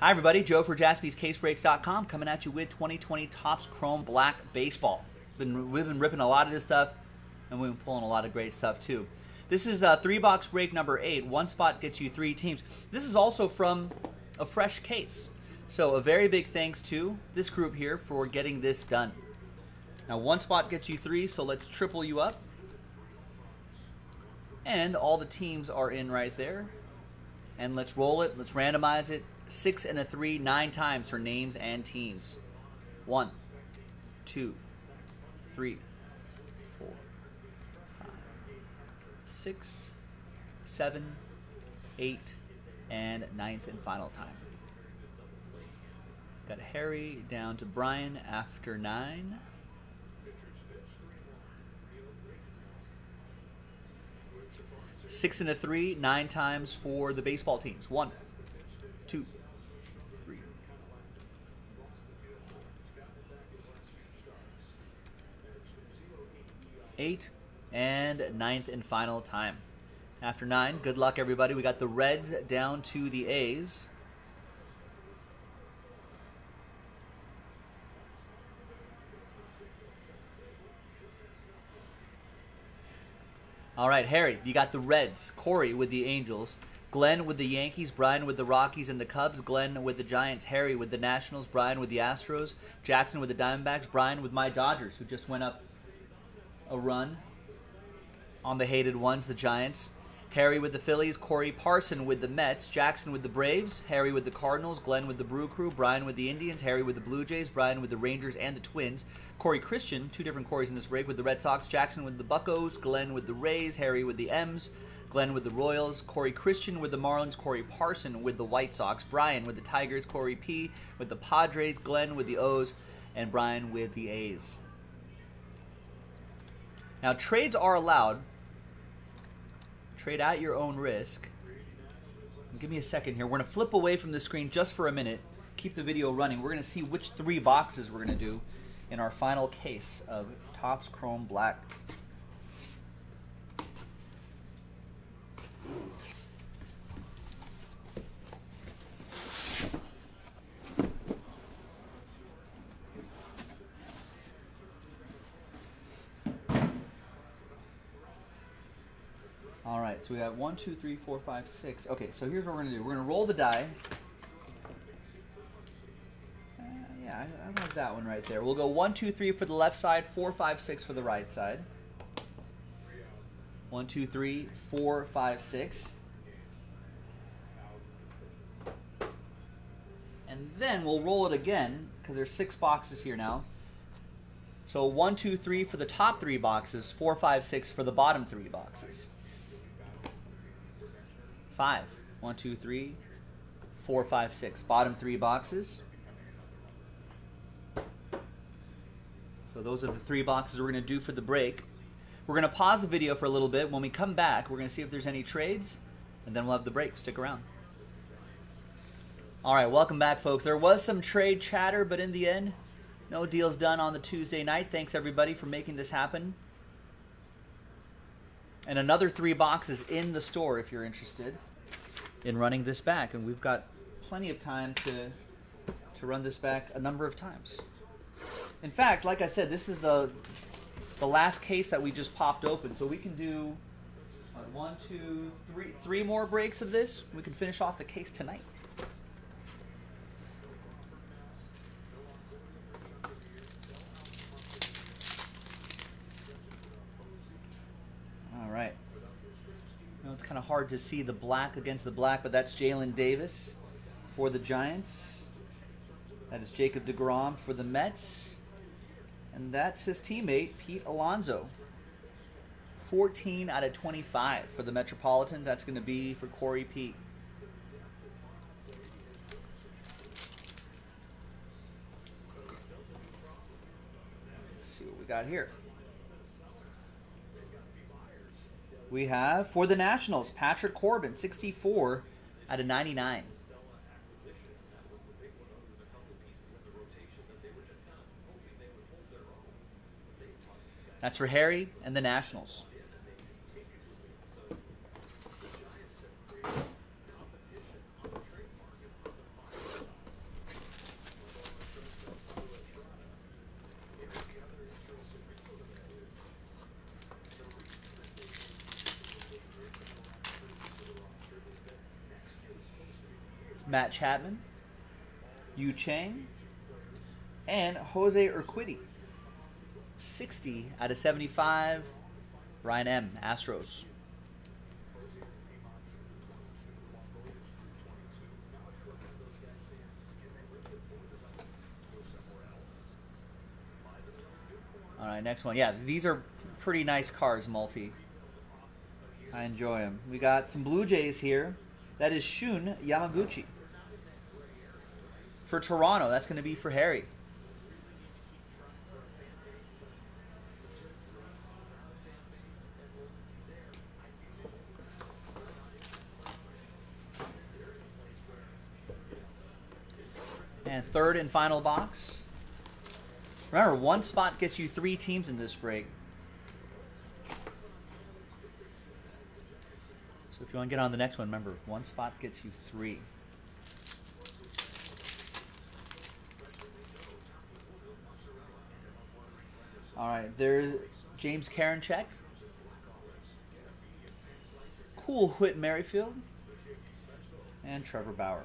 Hi everybody, Joe for JaspysCaseBreaks.com coming at you with 2020 Topps Chrome Black Baseball. We've been ripping a lot of this stuff, and we've been pulling a lot of great stuff too. This is a 3-box break number 8. One spot gets you 3 teams. This is also from a fresh case. So a very big thanks to this group here for getting this done. Now one spot gets you 3, so let's triple you up. And all the teams are in right there. And let's roll it, let's randomize it. 6 and a 3, 9 times for names and teams. 1, 2, 3, 4, 5, 6, 7, 8, and 9th and final time. Got Harry down to Brian after 9. Six and a three, 9 times for the baseball teams. 1, 2, 3, 8, and 9th and final time. After 9, good luck everybody. We got the Reds down to the A's. All right, Harry, you got the Reds. Corey with the Angels. Glenn with the Yankees, Brian with the Rockies and the Cubs, Glenn with the Giants, Harry with the Nationals, Brian with the Astros, Jackson with the Diamondbacks, Brian with my Dodgers, who just went up a run on the hated ones, the Giants, Harry with the Phillies, Corey Parson with the Mets, Jackson with the Braves, Harry with the Cardinals, Glenn with the Brew Crew, Brian with the Indians, Harry with the Blue Jays, Brian with the Rangers and the Twins, Corey Christian, 2 different Corys in this break, with the Red Sox, Jackson with the Buccos, Glenn with the Rays, Harry with the M's, Glenn with the Royals, Corey Christian with the Marlins, Corey Parson with the White Sox, Brian with the Tigers, Corey P with the Padres, Glenn with the O's, and Brian with the A's. Now trades are allowed. Trade at your own risk. Give me a second here. We're gonna flip away from the screen just for a minute. Keep the video running. We're gonna see which 3 boxes we're gonna do in our final case of Topps Chrome Black. Alright, so we have 1, 2, 3, 4, 5, 6. Okay, so here's what we're going to do. We're going to roll the die. Yeah, I love that one right there. We'll go 1, 2, 3 for the left side, 4, 5, 6 for the right side. 1, 2, 3, 4, 5, 6. And then we'll roll it again, because there's 6 boxes here now. So 1, 2, 3 for the top 3 boxes, 4, 5, 6 for the bottom 3 boxes. 5. 1, 2, 3, 4, 5, 6. Bottom 3 boxes. So those are the 3 boxes we're going to do for the break. We're going to pause the video for a little bit. When we come back, we're going to see if there's any trades, and then we'll have the break. Stick around. All right, welcome back, folks. There was some trade chatter, but in the end, no deals done on the Tuesday night. Thanks, everybody, for making this happen. And another 3 boxes in the store if you're interested in running this back, and we've got plenty of time to run this back a number of times. In fact, like I said, this is the last case that we just popped open, so we can do 1, 2, 3 more breaks of this. We can finish off the case tonight. It's kind of hard to see the black against the black, but that's Jalen Davis for the Giants. That is Jacob DeGrom for the Mets. And that's his teammate, Pete Alonso. 14 out of 25 for the Metropolitan. That's going to be for Corey P. Let's see what we got here. We have, for the Nationals, Patrick Corbin, 64 out of 99. That's for Harry and the Nationals. Matt Chapman, Yu Chang, and Jose Urquidy. 60 out of 75, Ryan M., Astros. All right, next one. Yeah, these are pretty nice cards, Multi. I enjoy them. We got some Blue Jays here. That is Shun Yamaguchi. For Toronto, that's going to be for Harry. And third and final box. Remember, one spot gets you 3 teams in this break. So if you want to get on the next one, remember, one spot gets you 3. All right, there's James Karinczak. Cool Whit Merrifield. And Trevor Bauer.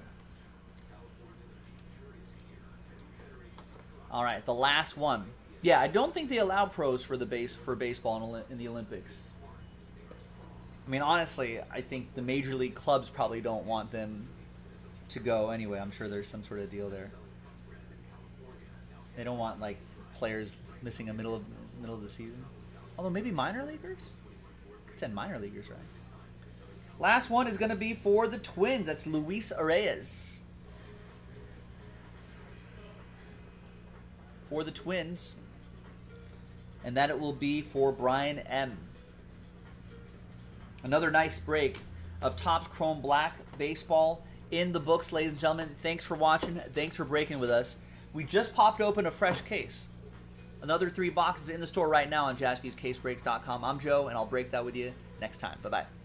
All right, the last one. Yeah, I don't think they allow pros for the baseball in the Olympics. I mean, honestly, I think the major league clubs probably don't want them to go anyway. I'm sure there's some sort of deal there. They don't want like players missing a middle of the season. Although maybe minor leaguers. It's in minor leaguers, right? Last one is going to be for the Twins. That's Luis Areyas. For the Twins, and that it will be for Brian M. Another nice break of Topps Chrome Black baseball in the books, ladies and gentlemen. Thanks for watching. Thanks for breaking with us. We just popped open a fresh case. Another 3 boxes in the store right now on JaspysCaseBreaks.com. I'm Joe, and I'll break that with you next time. Bye-bye.